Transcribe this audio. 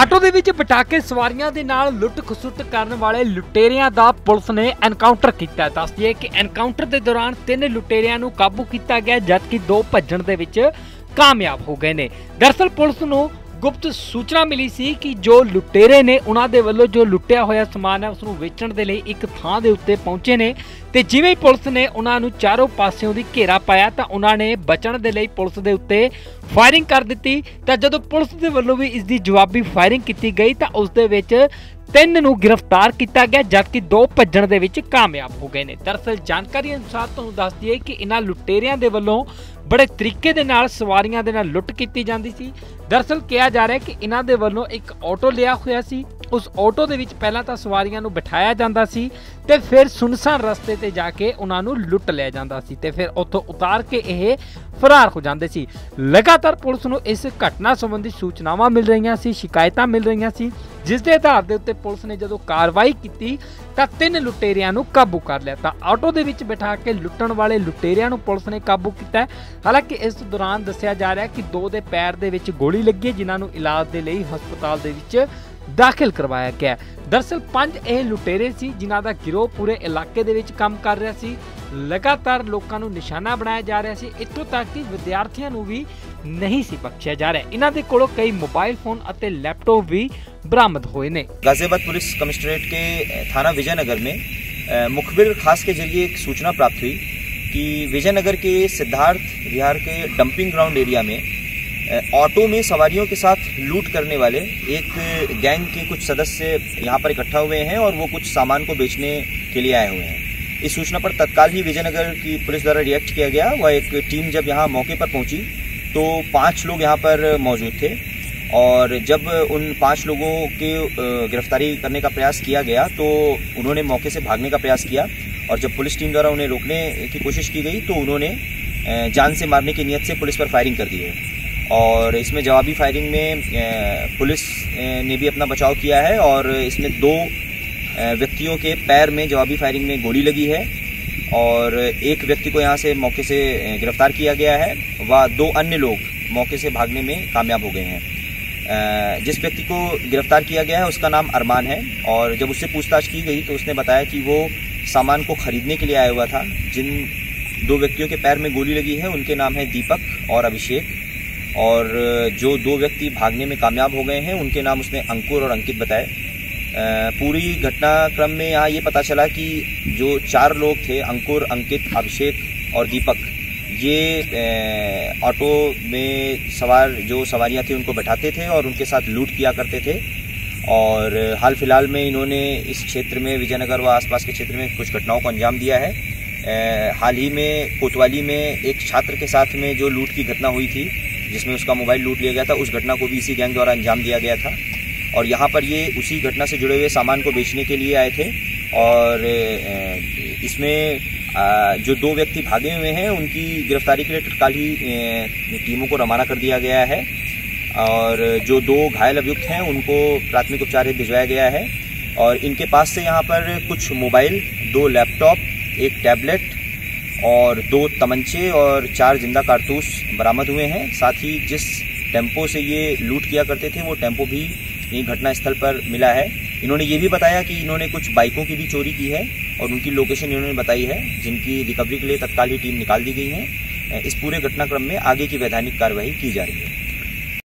Auto ਦੇ ਵਿੱਚ ਬਿਠਾ ਕੇ ਸਵਾਰੀਆਂ ਦੇ ਨਾਲ ਲੁੱਟ-ਖਸੁੱਟ ਕਰਨ ਵਾਲੇ ਲੁਟੇਰਿਆਂ ਦਾ ਪੁਲਿਸ ਨੇ ਐਨਕਾਊਂਟਰ ਕੀਤਾ। ਦੱਸ ਦਈਏ ਕਿ ਐਨਕਾਊਂਟਰ ਦੇ ਦੌਰਾਨ 3 ਲੁਟੇਰਿਆਂ ਨੂੰ ਕਾਬੂ ਕੀਤਾ ਗਿਆ ਜਦਕਿ 2 ਭੱਜਣ ਦੇ ਵਿੱਚ ਕਾਮਯਾਬ ਹੋ ਗਏ ਨੇ। ਦਰਅਸਲ ਪੁਲਿਸ ਨੂੰ गुप्त सूचना मिली सी कि जो लुटेरे ने उन्होंने वालों जो लुटिया होया समान है उसनों वेचण दे लई एक थां दे उत्ते पहुंचे ने ते जिवें ही पुलिस ने उन्होंने चारों पासों दी घेरा पाया तां उन्होंने बचण दे लई पुलिस दे उत्ते फायरिंग कर दित्ती। तां जदों पुलिस दे वालों भी इस दी जवाबी फायरिंग की गई तां उस दे विच 3 ਨੂੰ गिरफ्तार किया गया जबकि 2 ਭੱਜਣ ਦੇ ਵਿੱਚ कामयाब हो गए ने। दरअसल जानकारी अनुसार ਤੁਹਾਨੂੰ ਦੱਸ ਦਈਏ कि इन्हां ਲੁਟੇਰਿਆਂ ਦੇ ਵੱਲੋਂ बड़े तरीके ਦੇ ਨਾਲ ਸਵਾਰੀਆਂ ਦੇ ਨਾਲ ਲੁੱਟ ਕੀਤੀ ਜਾਂਦੀ ਸੀ। दरअसल ਕਿਹਾ जा रहा है कि इन्हां ਦੇ ਵੱਲੋਂ एक ऑटो ਲਿਆ ਹੋਇਆ ਸੀ। उस ऑटो ਦੇ ਵਿੱਚ ਪਹਿਲਾਂ ਤਾਂ ਸਵਾਰੀਆਂ ਨੂੰ ਬਿਠਾਇਆ ਜਾਂਦਾ ਸੀ ਤੇ ਫਿਰ ਸੁਨਸਾਨ ਰਸਤੇ ਤੇ ਜਾ ਕੇ ਉਹਨਾਂ ਨੂੰ ਲੁੱਟ ਲਿਆ ਜਾਂਦਾ ਸੀ ਤੇ ਫਿਰ ਉੱਥੋਂ ਉਤਾਰ ਕੇ ਇਹ ਫਰਾਰ ਹੋ ਜਾਂਦੇ ਸੀ। ਲਗਾਤਾਰ ਪੁਲਿਸ ਨੂੰ ਇਸ ਘਟਨਾ ਸੰਬੰਧੀ ਸੂਚਨਾਵਾਂ ਮਿਲ ਰਹੀਆਂ ਸੀ, ਸ਼ਿਕਾਇਤਾਂ ਮਿਲ ਰਹੀਆਂ ਸੀ, जिस के आधार के उत्ते पुलिस ने जदों कार्रवाई की तो 3 लुटेरियां नूं काबू कर लिया। तो ऑटो दे विच बिठा के लुट्टण वाले लुटेरियां नूं पुलिस ने काबू किया। हालांकि इस दौरान दस्सिया जा रहा है कि 2 दे पैर दे विच गोली लगी है जिन्हां नूं इलाज दे लई हस्पताल दे विच दाखिल करवाया गया। दरअसल 5 यह लुटेरे सी जिन्हां दा गिरोह पूरे इलाके दे विच काम कर रहा सी। लगातार लोगों को निशाना बनाया जा रहा है, इतों तक कि विद्यार्थियों को भी नहीं सी बख्शिया जा रहा। इन्होंने कोलों कई मोबाइल फोन और लैपटॉप भी बरामद हुए ने। गाजियाबाद पुलिस कमिश्नरेट के थाना विजयनगर में मुखबिर खास के जरिए एक सूचना प्राप्त हुई कि विजयनगर के सिद्धार्थ विहार के डंपिंग ग्राउंड एरिया में ऑटो में सवारियों के साथ लूट करने वाले एक गैंग के कुछ सदस्य यहाँ पर इकट्ठा हुए हैं और वो कुछ सामान को बेचने के लिए आए हुए हैं। इस सूचना पर तत्काल ही विजयनगर की पुलिस द्वारा रिएक्ट किया गया। वह एक टीम जब यहाँ मौके पर पहुँची तो 5 लोग यहाँ पर मौजूद थे और जब उन 5 लोगों के गिरफ्तारी करने का प्रयास किया गया तो उन्होंने मौके से भागने का प्रयास किया और जब पुलिस टीम द्वारा उन्हें रोकने की कोशिश की गई तो उन्होंने जान से मारने की नीयत से पुलिस पर फायरिंग कर दी है और इसमें जवाबी फायरिंग में पुलिस ने भी अपना बचाव किया है और इसमें 2 व्यक्तियों के पैर में जवाबी फायरिंग में गोली लगी है और एक व्यक्ति को यहाँ से मौके से गिरफ्तार किया गया है व 2 अन्य लोग मौके से भागने में कामयाब हो गए हैं। जिस व्यक्ति को गिरफ्तार किया गया है उसका नाम अरमान है और जब उससे पूछताछ की गई तो उसने बताया कि वो सामान को खरीदने के लिए आया हुआ था। जिन 2 व्यक्तियों के पैर में गोली लगी है उनके नाम है दीपक और अभिषेक और जो 2 व्यक्ति भागने में कामयाब हो गए हैं उनके नाम उसने अंकुर और अंकित बताए। पूरी घटनाक्रम में यहाँ ये पता चला कि जो 4 लोग थे अंकुर, अंकित, अभिषेक और दीपक, ये ऑटो में सवार जो सवारियाँ थी उनको बैठाते थे और उनके साथ लूट किया करते थे और हाल फिलहाल में इन्होंने इस क्षेत्र में विजयनगर व आसपास के क्षेत्र में कुछ घटनाओं को अंजाम दिया है। हाल ही में कोतवाली में एक छात्र के साथ में जो लूट की घटना हुई थी जिसमें उसका मोबाइल लूट लिया गया था, उस घटना को भी इसी गैंग द्वारा अंजाम दिया गया था और यहाँ पर ये उसी घटना से जुड़े हुए सामान को बेचने के लिए आए थे और इसमें जो 2 व्यक्ति भागे हुए हैं उनकी गिरफ्तारी के लिए तत्काल ही टीमों को रवाना कर दिया गया है और जो 2 घायल अभियुक्त हैं उनको प्राथमिक उपचार हेतु भिजवाया गया है और इनके पास से यहाँ पर कुछ मोबाइल, 2 लैपटॉप, एक टैबलेट और 2 तमंचे और 4 जिंदा कारतूस बरामद हुए हैं। साथ ही जिस टेम्पो से ये लूट किया करते थे वो टेम्पो भी ये घटना स्थल पर मिला है। इन्होंने ये भी बताया कि इन्होंने कुछ बाइकों की भी चोरी की है और उनकी लोकेशन इन्होंने बताई है जिनकी रिकवरी के लिए तत्काल ही टीम निकाल दी गई है। इस पूरे घटनाक्रम में आगे की वैधानिक कार्रवाई की जा रही है।